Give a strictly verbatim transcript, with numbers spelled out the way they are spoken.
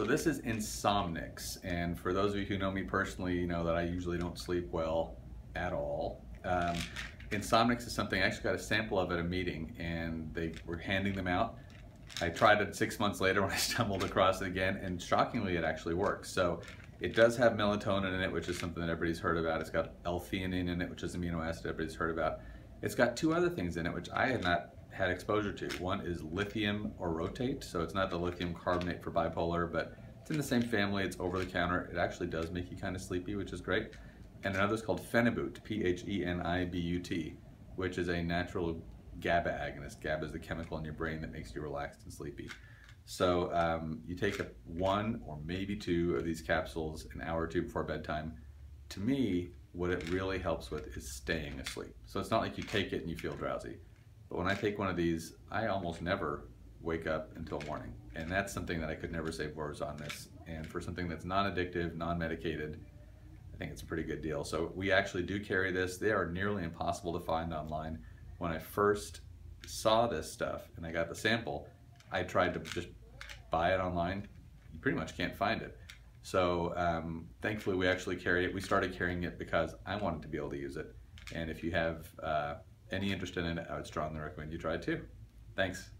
So this is Insomnix, and for those of you who know me personally, you know that I usually don't sleep well at all. Um, Insomnix is something, I actually got a sample of at a meeting, and they were handing them out. I tried it six months later when I stumbled across it again, and shockingly it actually works. So it does have melatonin in it, which is something that everybody's heard about. It's got L-theanine in it, which is amino acid everybody's heard about. It's got two other things in it, which I had not had exposure to. One is lithium orotate, so it's not the lithium carbonate for bipolar, but it's in the same family, it's over the counter. It actually does make you kind of sleepy, which is great. And another is called Phenibut, P H E N I B U T, which is a natural GABA agonist. GABA is the chemical in your brain that makes you relaxed and sleepy. So um, you take a, one or maybe two of these capsules an hour or two before bedtime. To me, what it really helps with is staying asleep. So it's not like you take it and you feel drowsy. But when I take one of these, I almost never wake up until morning. And that's something that I could never say words on this. And for something that's non-addictive, non-medicated, I think it's a pretty good deal. So we actually do carry this. They are nearly impossible to find online. When I first saw this stuff and I got the sample, I tried to just buy it online. You pretty much can't find it. So um, thankfully we actually carry it. We started carrying it because I wanted to be able to use it. And if you have uh, any interest in it, I would strongly recommend you try it too. Thanks.